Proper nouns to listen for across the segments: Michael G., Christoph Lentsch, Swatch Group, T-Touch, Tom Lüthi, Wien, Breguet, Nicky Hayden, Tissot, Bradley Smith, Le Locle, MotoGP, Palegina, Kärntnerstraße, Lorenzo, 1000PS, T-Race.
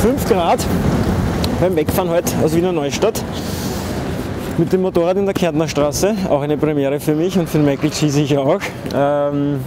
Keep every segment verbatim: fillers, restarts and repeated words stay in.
fünf Grad beim Wegfahren heute aus Wiener Neustadt mit dem Motorrad in der Kärntnerstraße. Auch eine Premiere für mich und für den Michael G. sicher auch. Ähm,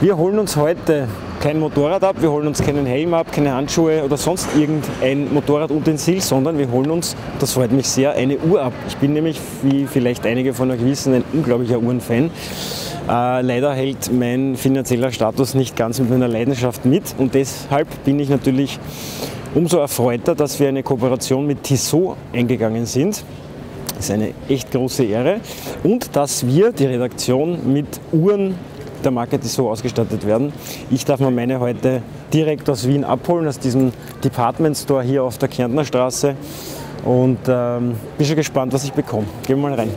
wir holen uns heute kein Motorrad ab, wir holen uns keinen Helm ab, keine Handschuhe oder sonst irgendein Motorradutensil, sondern wir holen uns, das freut mich sehr, eine Uhr ab. Ich bin nämlich, wie vielleicht einige von euch wissen, ein unglaublicher Uhrenfan. Äh, leider hält mein finanzieller Status nicht ganz mit meiner Leidenschaft mit und deshalb bin ich natürlich umso erfreuter, dass wir eine Kooperation mit Tissot eingegangen sind. Das ist eine echt große Ehre und dass wir, die Redaktion, mit Uhren der Marke Tissot ausgestattet werden. Ich darf mir meine heute direkt aus Wien abholen, aus diesem Department Store hier auf der Kärntnerstraße und ähm, bin schon gespannt, was ich bekomme. Gehen wir mal rein.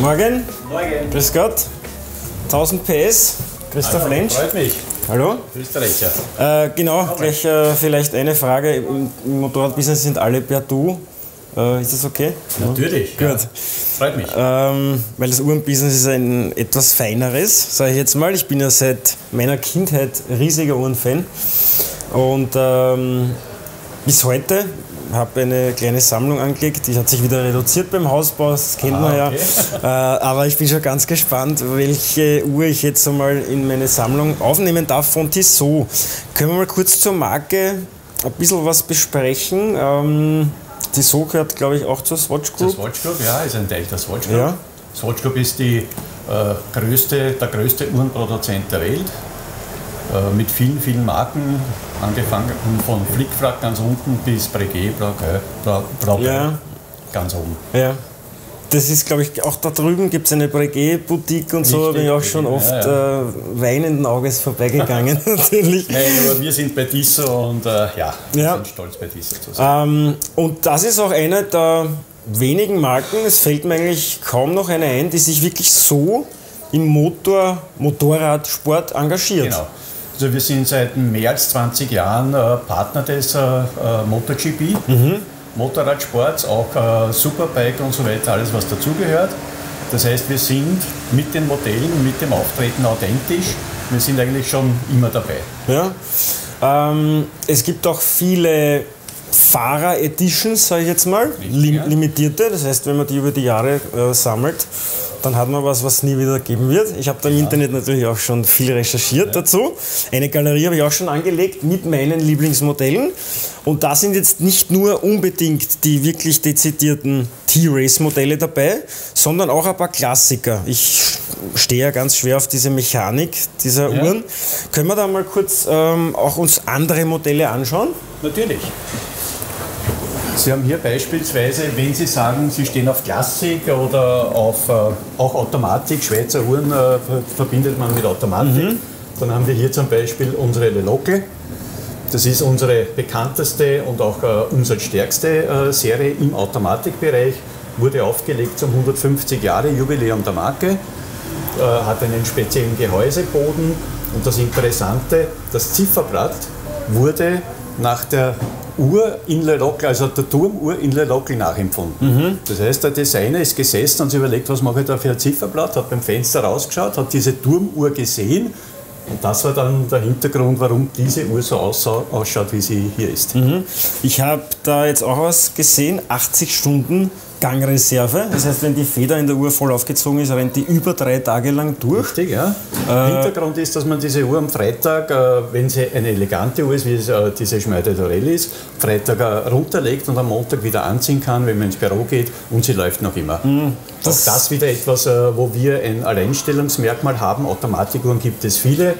Morgen. Morgen. Grüß Gott. tausend P S. Christoph Lentsch. Freut mich. Hallo. Österreicher. Äh, genau, Hallo. gleich äh, vielleicht eine Frage. Im, im Motorradbusiness sind alle per Du. Äh, ist das okay? Natürlich. Ja. Gut. Ja. Freut mich. Ähm, weil das Uhrenbusiness ist ein etwas feineres, sage ich jetzt mal. Ich bin ja seit meiner Kindheit riesiger Uhrenfan. Und ähm, bis heute. Ich habe eine kleine Sammlung angelegt, die hat sich wieder reduziert beim Hausbau, das kennt man ah, okay. ja. Äh, aber ich bin schon ganz gespannt, welche Uhr ich jetzt einmal in meine Sammlung aufnehmen darf von Tissot. Können wir mal kurz zur Marke ein bisschen was besprechen? Ähm, Tissot gehört, glaube ich, auch zur Swatch Group. Zur Swatch Group, ja, ist ein Teil der Swatch Group. Ja. Swatch Group ist die, äh, größte, der größte Uhrenproduzent der Welt. Mit vielen, vielen Marken, angefangen von Flickflack ganz unten bis Breguet, Breguet, ja. ganz oben. Ja. Das ist, glaube ich, auch da drüben gibt es eine Breguet-Boutique und Richtig, so, da bin ich auch schon oft ja, ja. Äh, weinenden Auges vorbeigegangen. Natürlich. Nein, aber wir sind bei Tissot und äh, ja, wir ja. sind stolz bei Tissot zu sein. Ähm, und das ist auch eine der wenigen Marken, es fällt mir eigentlich kaum noch eine ein, die sich wirklich so im Motor, Motorradsport engagiert. Genau. Also wir sind seit mehr als zwanzig Jahren äh, Partner des äh, MotoGP, mhm. Motorradsports, auch äh, Superbike und so weiter, alles was dazugehört. Das heißt, wir sind mit den Modellen, mit dem Auftreten authentisch. Wir sind eigentlich schon immer dabei. Ja. Ähm, es gibt auch viele Fahrer-Editions, sage ich jetzt mal, lim limitierte. Das heißt, wenn man die über die Jahre äh, sammelt, dann hat man was, was es nie wieder geben wird. Ich habe da im ja. Internet natürlich auch schon viel recherchiert ja. dazu. Eine Galerie habe ich auch schon angelegt mit meinen Lieblingsmodellen. Und da sind jetzt nicht nur unbedingt die wirklich dezidierten T-Race-Modelle dabei, sondern auch ein paar Klassiker. Ich stehe ja ganz schwer auf diese Mechanik dieser ja. Uhren. Können wir da mal kurz ähm, auch uns andere Modelle anschauen? Natürlich. Sie haben hier beispielsweise, wenn Sie sagen, Sie stehen auf Klassik oder auf äh, auch Automatik, Schweizer Uhren äh, verbindet man mit Automatik, mhm. dann haben wir hier zum Beispiel unsere Le Locle. Das ist unsere bekannteste und auch äh, umsatzstärkste äh, Serie im Automatikbereich, wurde aufgelegt zum hundertfünfzig Jahre Jubiläum der Marke, äh, hat einen speziellen Gehäuseboden und das Interessante, das Zifferblatt wurde nach der Uhr in Le Locle, also der Turmuhr in Le Locle nachempfunden. Mhm. Das heißt, der Designer ist gesessen und sich überlegt, was mache ich da für ein Zifferblatt, hat beim Fenster rausgeschaut, hat diese Turmuhr gesehen und das war dann der Hintergrund, warum diese Uhr so ausschaut, wie sie hier ist. Mhm. Ich habe da jetzt auch was gesehen, achtzig Stunden Gangreserve, das heißt, wenn die Feder in der Uhr voll aufgezogen ist, rennt die über drei Tage lang durch. Richtig, ja. Äh, Hintergrund ist, dass man diese Uhr am Freitag, äh, wenn sie eine elegante Uhr ist, wie es, äh, diese Schmeide Dorelli ist, Freitag äh, runterlegt und am Montag wieder anziehen kann, wenn man ins Büro geht und sie läuft noch immer. Mh, das Auch das wieder etwas, äh, wo wir ein Alleinstellungsmerkmal haben. Automatikuhren gibt es viele.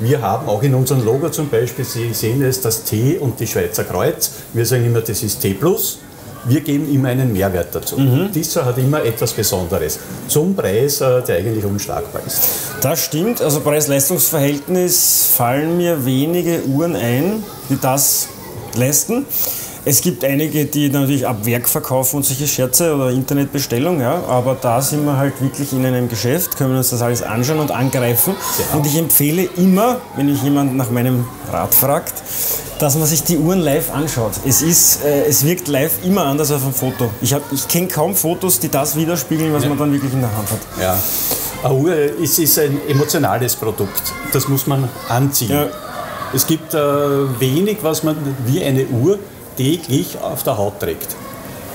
Wir haben auch in unserem Logo zum Beispiel, Sie sehen es, das T und die Schweizer Kreuz. Wir sagen immer, das ist T plus. Wir geben immer einen Mehrwert dazu. Mhm. Tissot hat immer etwas Besonderes zum Preis, der eigentlich unschlagbar ist. Das stimmt. Also Preis-Leistungs-Verhältnis fallen mir wenige Uhren ein, die das leisten. Es gibt einige, die natürlich ab Werk verkaufen und solche Scherze oder Internetbestellung, ja, aber da sind wir halt wirklich in einem Geschäft, können uns das alles anschauen und angreifen. Ja. Und ich empfehle immer, wenn mich jemand nach meinem Rat fragt, dass man sich die Uhren live anschaut. Es, ist, äh, es wirkt live immer anders als auf dem Foto. Ich, ich kenne kaum Fotos, die das widerspiegeln, was ja. man dann wirklich in der Hand hat. Ja. Eine Uhr ist, ist ein emotionales Produkt, das muss man anziehen. Ja. Es gibt äh, wenig, was man wie eine Uhr täglich auf der Haut trägt.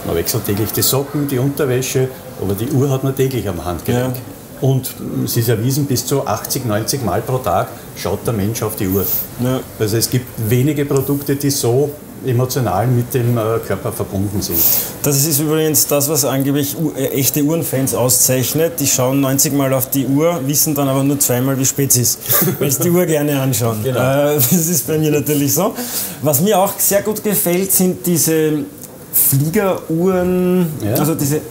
Man wechselt täglich die Socken, die Unterwäsche, aber die Uhr hat man täglich am Handgelenk. Ja. Und es ist erwiesen, bis zu achtzig, neunzig Mal pro Tag schaut der Mensch auf die Uhr. Ja. Also es gibt wenige Produkte, die so emotional mit dem Körper verbunden sind. Das ist übrigens das, was angeblich echte Uhrenfans auszeichnet. Die schauen neunzig Mal auf die Uhr, wissen dann aber nur zweimal, wie spät es ist, weil sie die Uhr gerne anschauen. Genau. Das ist bei mir natürlich so. Was mir auch sehr gut gefällt, sind diese Fliegeruhren, ja. also diese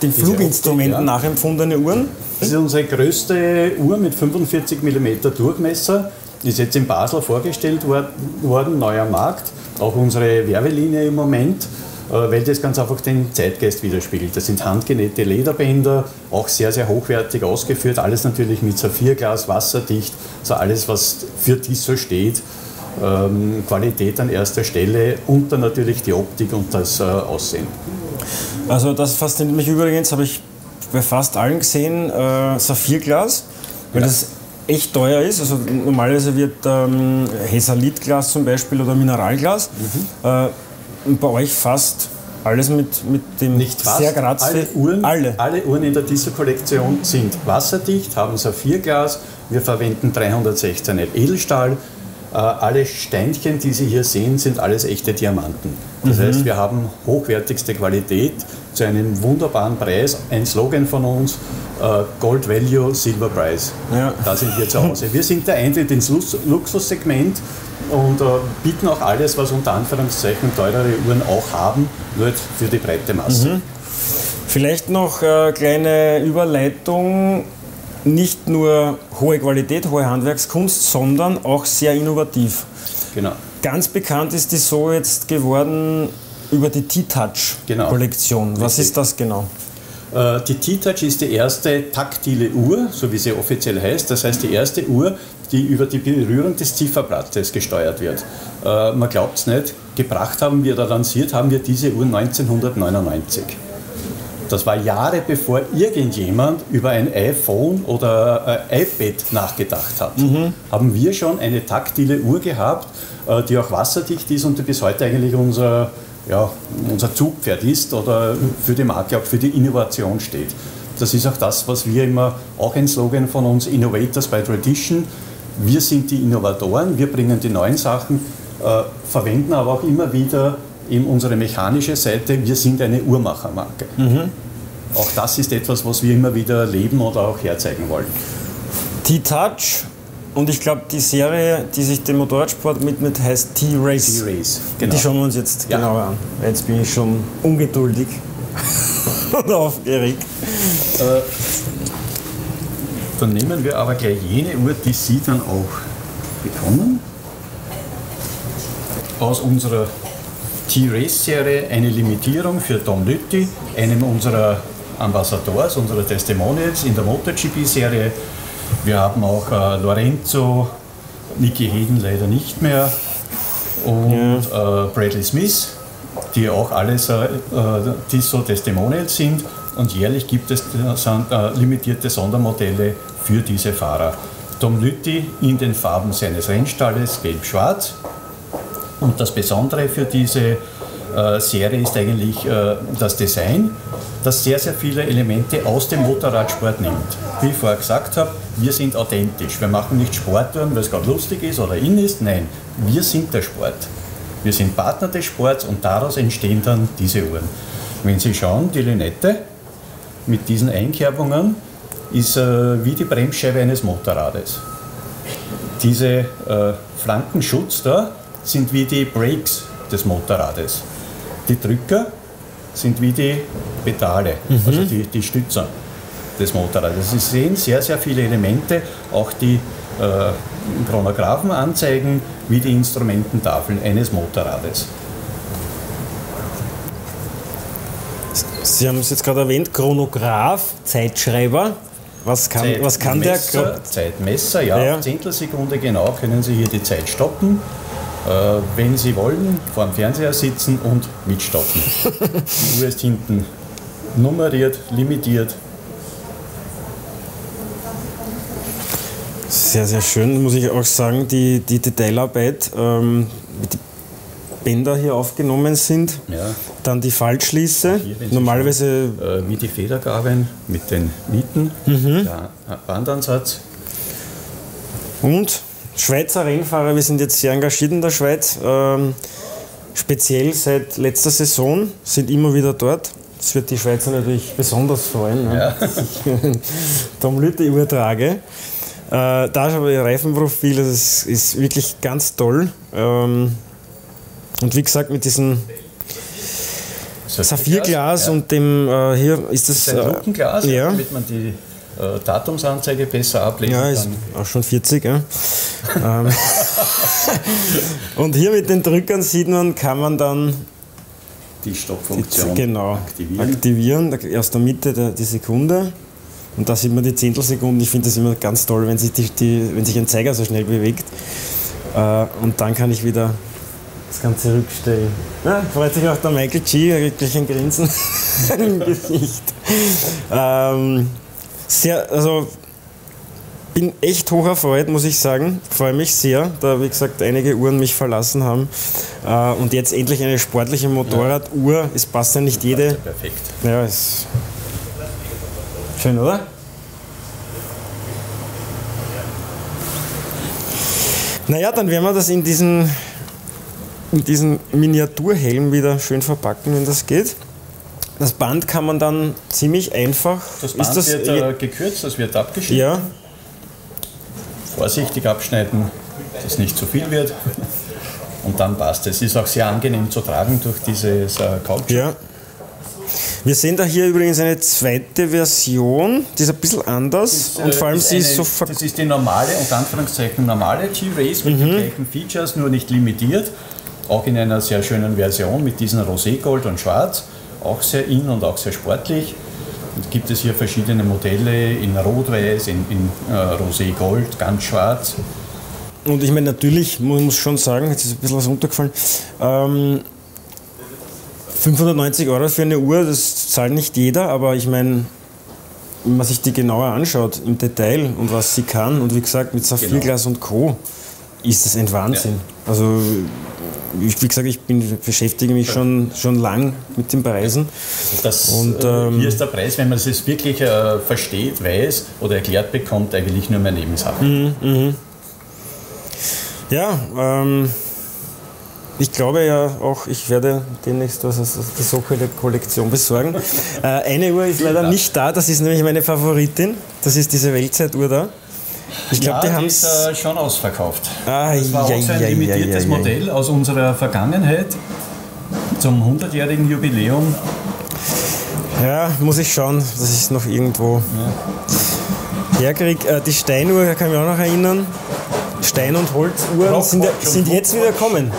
den diese Fluginstrumenten Optik, ja. nachempfundene Uhren. Das ist unsere größte Uhr mit fünfundvierzig Millimeter Durchmesser. Ist jetzt in Basel vorgestellt worden, neuer Markt, auch unsere Werbelinie im Moment, weil das ganz einfach den Zeitgeist widerspiegelt. Das sind handgenähte Lederbänder, auch sehr, sehr hochwertig ausgeführt, alles natürlich mit Saphirglas, wasserdicht, so also alles, was für Tissot steht, Qualität an erster Stelle und dann natürlich die Optik und das Aussehen. Also das fasziniert mich übrigens, habe ich bei fast allen gesehen, äh, Saphirglas, weil ja. das echt teuer ist, also normalerweise wird ähm, Häsalitglas zum Beispiel oder Mineralglas, mhm. äh, und bei euch fast alles mit, mit dem Nicht fast, sehr grazfähigen... Alle Uhren, alle. alle Uhren in der Tissot-Kollektion sind wasserdicht, haben Saphirglas, wir verwenden dreihundertsechzehn L Edelstahl, äh, alle Steinchen, die Sie hier sehen, sind alles echte Diamanten. Das mhm. heißt, wir haben hochwertigste Qualität zu einem wunderbaren Preis, ein Slogan von uns, Gold Value, Silver Price. Ja. Da sind wir zu Hause. Wir sind der Eintritt ins Luxussegment und äh, bieten auch alles, was unter Anführungszeichen teurere Uhren auch haben, nur für die breite Masse. Mhm. Vielleicht noch äh, kleine Überleitung. Nicht nur hohe Qualität, hohe Handwerkskunst, sondern auch sehr innovativ. Genau. Ganz bekannt ist die so jetzt geworden über die T-Touch-Kollektion. Genau. Was ist das genau? Die T-Touch ist die erste taktile Uhr, so wie sie offiziell heißt, das heißt die erste Uhr, die über die Berührung des Zifferblattes gesteuert wird. Äh, man glaubt es nicht, gebracht haben wir, da lanciert haben wir diese Uhr neunzehnhundertneunundneunzig. Das war Jahre bevor irgendjemand über ein iPhone oder äh, iPad nachgedacht hat. Mhm. Haben wir schon eine taktile Uhr gehabt, äh, die auch wasserdicht ist und die bis heute eigentlich unser... Ja, unser Zugpferd ist oder für die Marke, auch für die Innovation steht. Das ist auch das, was wir immer, auch ein Slogan von uns, Innovators by Tradition, wir sind die Innovatoren, wir bringen die neuen Sachen, äh, verwenden aber auch immer wieder eben unsere mechanische Seite, wir sind eine Uhrmachermarke. Mhm. Auch das ist etwas, was wir immer wieder leben oder auch herzeigen wollen. T-Touch. Und ich glaube, die Serie, die sich dem Motorradsport widmet, heißt T-Race. T-Race, genau. Die schauen wir uns jetzt ja. genauer an. Jetzt bin ich schon ungeduldig und aufgeregt. Äh, dann nehmen wir aber gleich jene Uhr, die Sie dann auch bekommen. Aus unserer T-Race-Serie eine Limitierung für Tom Lüthi, einem unserer Ambassadors, unserer Testimonials in der MotoGP-Serie. Wir haben auch äh, Lorenzo, Nicky Hayden leider nicht mehr und ja. äh, Bradley Smith, die auch alles äh, Tissot Testimonials sind und jährlich gibt es äh, limitierte Sondermodelle für diese Fahrer. Tom Lüthi in den Farben seines Rennstalles, gelb-schwarz, und das Besondere für diese äh, Serie ist eigentlich äh, das Design, das sehr, sehr viele Elemente aus dem Motorradsport nimmt. Wie ich vorher gesagt habe, wir sind authentisch. Wir machen nicht Sporttouren, weil es gerade lustig ist oder in ist. Nein, wir sind der Sport. Wir sind Partner des Sports und daraus entstehen dann diese Uhren. Wenn Sie schauen, die Lünette mit diesen Einkerbungen ist äh, wie die Bremsscheibe eines Motorrades. Diese äh, Flankenschutz da sind wie die Brakes des Motorrades. Die Drücker sind wie die Pedale, mhm. also die, die Stützer des Motorrades. Sie sehen sehr, sehr viele Elemente, auch die äh, Chronographen anzeigen, wie die Instrumententafeln eines Motorrades. Sie haben es jetzt gerade erwähnt, Chronograph, Zeitschreiber. Was kann, Zeit, was kann Messer, der? Zeitmesser, ja, ja. Zehntelsekunde genau können Sie hier die Zeit stoppen, äh, wenn Sie wollen, vor dem Fernseher sitzen und mitstoppen. Die Uhr ist hinten nummeriert, limitiert. Sehr, sehr schön, muss ich auch sagen, die, die Detailarbeit, ähm, die Bänder hier aufgenommen sind, ja. Dann die Faltschließe, hier, normalerweise schauen, äh, mit die Federgaben, mit den Nieten, mhm. der Bandansatz. Und Schweizer Rennfahrer, wir sind jetzt sehr engagiert in der Schweiz, ähm, speziell seit letzter Saison, sind immer wieder dort. Das wird die Schweizer natürlich besonders freuen, ne? Ja. Dass ich Tom Lüthi übertrage. Äh, da ist aber ihr Reifenprofil, das ist, ist wirklich ganz toll. Ähm, Und wie gesagt, mit diesem Saphirglas ja. und dem, äh, hier ist das... das ist ein Lukenglas, äh, ja. damit man die äh, Datumsanzeige besser ablesen kann. Ja, ist auch schon vierzig, ja. Und hier mit den Drückern sieht man, kann man dann die Stoppfunktion die, genau, aktivieren. aktivieren. Aus der Mitte der, die Sekunde. Und da sieht man die Zehntelsekunden. Ich finde das immer ganz toll, wenn sich, die, die, wenn sich ein Zeiger so schnell bewegt. Äh, und dann kann ich wieder... das Ganze rückstellen. Ja, freut sich auch der Michael G., wirklich ein Grinsen im Gesicht. Ähm, sehr, also bin echt hoch erfreut, muss ich sagen. Freue mich sehr, da wie gesagt einige Uhren mich verlassen haben. Äh, und jetzt endlich eine sportliche Motorraduhr. Es passt ja nicht jede. Perfekt. Ja, ist schön, oder? Naja, dann werden wir das in diesen in diesen Miniaturhelm wieder schön verpacken, wenn das geht. Das Band kann man dann ziemlich einfach... Das Band ist das wird äh, gekürzt, das wird abgeschnitten. Ja. Vorsichtig abschneiden, dass nicht zu viel wird. Und dann passt es. Ist auch sehr angenehm zu tragen durch dieses äh, Couch. Ja. Wir sehen da hier übrigens eine zweite Version, die ist ein bisschen anders ist, und vor allem ist sie eine, ist so ver Das ist die normale, unter Anführungszeichen normale T-Race mit mhm. den gleichen Features, nur nicht limitiert. Auch in einer sehr schönen Version mit diesen Roségold und Schwarz, auch sehr in und auch sehr sportlich. Und gibt es hier verschiedene Modelle in Rot-Weiß, in, in äh, Roségold, ganz schwarz. Und ich meine, natürlich, man muss schon sagen, jetzt ist ein bisschen was runtergefallen, ähm, fünfhundertneunzig Euro für eine Uhr, das zahlt nicht jeder, aber ich meine, wenn man sich die genauer anschaut, im Detail und was sie kann, und wie gesagt, mit Saphirglas genau. und Co., ist das ein Wahnsinn. Ja. Also, wie gesagt, ich bin, beschäftige mich schon, schon lang mit den Preisen. Das, und, ähm, hier ist der Preis, wenn man es wirklich äh, versteht, weiß oder erklärt bekommt, eigentlich nur mehr Lebenshaft. Mhm, mh. Ja, ähm, ich glaube ja auch, ich werde demnächst was aus der Sockel-Kollektion besorgen. äh, eine Uhr ist leider nicht da, das ist nämlich meine Favoritin. Das ist diese Weltzeituhr da. Ich glaube, ja, die haben es äh, schon ausverkauft. Ah, das war ja, auch so ein ja, limitiertes ja, ja, Modell aus unserer Vergangenheit zum hundertjährigen Jubiläum. Ja, muss ich schauen, dass ich es noch irgendwo ja. herkriege. Äh, die Steinuhr kann ich auch noch erinnern. Stein- und Holzuhren sind, sind jetzt wieder kommen.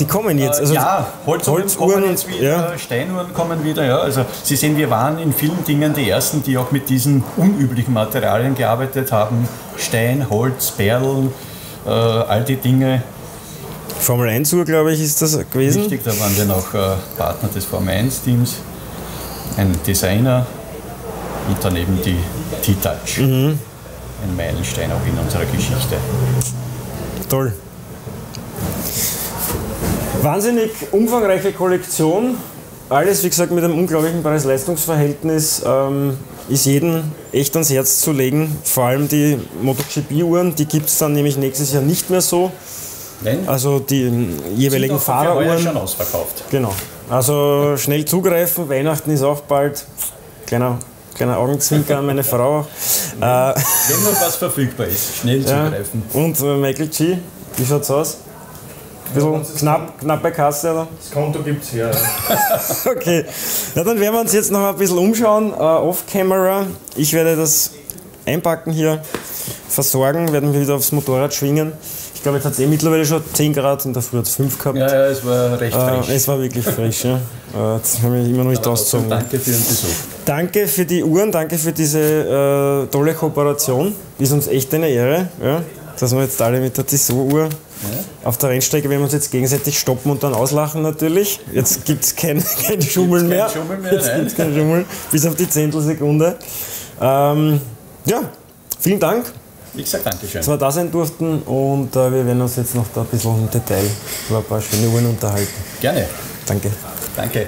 Die kommen jetzt. Also ja, Holzuhren, Holzuhren kommen jetzt wieder, ja. Steinuhren kommen wieder. Ja. Also Sie sehen, wir waren in vielen Dingen die Ersten, die auch mit diesen unüblichen Materialien gearbeitet haben. Stein, Holz, Perlen, äh, all die Dinge. Formel eins Uhr, glaube ich, ist das gewesen. Richtig, da waren wir noch äh, Partner des Formel eins Teams, ein Designer und daneben die T-Touch. Mhm. Ein Meilenstein auch in unserer Geschichte. Toll. Wahnsinnig umfangreiche Kollektion, alles wie gesagt mit einem unglaublichen Preis-Leistungs-Verhältnis, ähm, ist jedem echt ans Herz zu legen, vor allem die MotoGP-Uhren, die gibt es dann nämlich nächstes Jahr nicht mehr so, Nein. also die jeweiligen Fahreruhren, schon ausverkauft. Genau, also schnell zugreifen, Weihnachten ist auch bald, kleiner kleiner Augenzwinker an meine Frau. Wenn noch was verfügbar ist, schnell zugreifen. Ja. Und Michael G., wie schaut's aus? Ein bisschen knapp, knapp bei Kasse, oder? Das Konto gibt's hier, ja. Okay, na, dann werden wir uns jetzt noch ein bisschen umschauen, uh, off-camera. Ich werde das einpacken hier, versorgen, werden wir wieder aufs Motorrad schwingen. Ich glaube, jetzt hat es eh mittlerweile schon zehn Grad und dafür hat es fünf gehabt. Ja, ja, es war recht äh, frisch. Es war wirklich frisch, ja. Das haben wir immer noch nicht ausgezogen. Danke für den Besuch. Danke für die Uhren, danke für diese äh, tolle Kooperation. Ist uns echt eine Ehre, ja, dass wir jetzt alle mit der Tissot-Uhr ja. auf der Rennstrecke, wenn wir uns jetzt gegenseitig stoppen und dann auslachen natürlich. Jetzt gibt es kein, kein Schummeln mehr. Schummel mehr. Jetzt gibt es kein Schummeln, bis auf die Zehntelsekunde. Ähm, ja, vielen Dank. Ich sage Dankeschön. Dass wir da sein durften und äh, wir werden uns jetzt noch da ein bisschen im Detail über ein paar schöne Uhren unterhalten. Gerne. Danke. Danke.